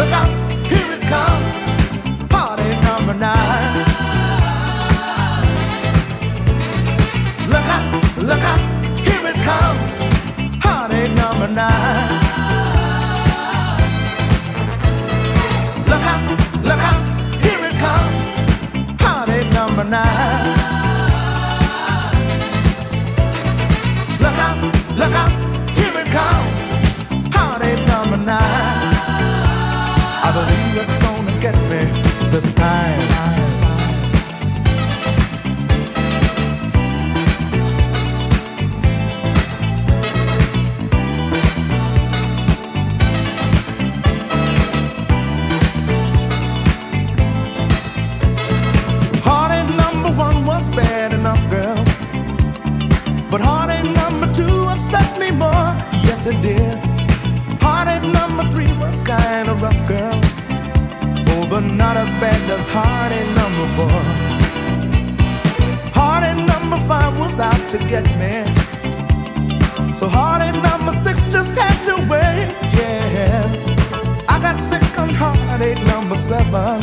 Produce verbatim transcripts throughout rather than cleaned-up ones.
Look out, here it comes, heartache number nine. Look out, look out, here it comes, heartache number nine. Look out, look out, here it comes, heartache number nine. Look out, look out, here it comes, heartache number nine. I believe it's gonna get me this time. Heartache number one was bad enough, girl, but heartache number two upset me more. Yes, it did. Heartache number three was kind of rough, girl, but not as bad as heartache number four. Heartache number five was out to get me, so heartache number six just had to wait. Yeah, I got sick on heartache number seven,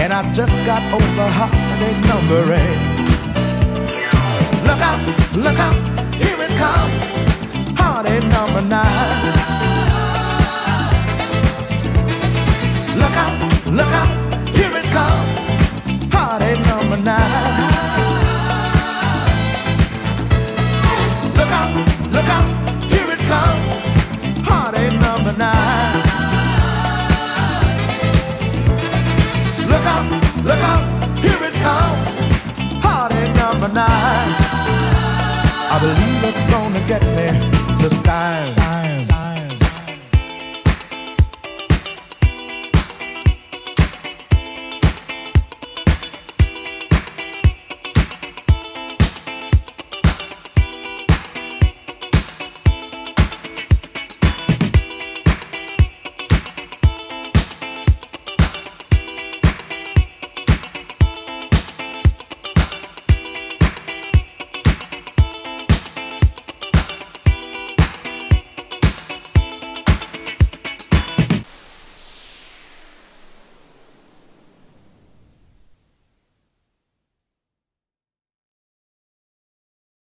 and I just got over heartache number eight. Look out, look out, here it comes, heartache number nine. Look out, look out, here it comes, heartache number nine. Look out, look out, here it comes, heartache number nine. Look out, look out, here it comes, heartache number nine. I believe it's gonna get me this time.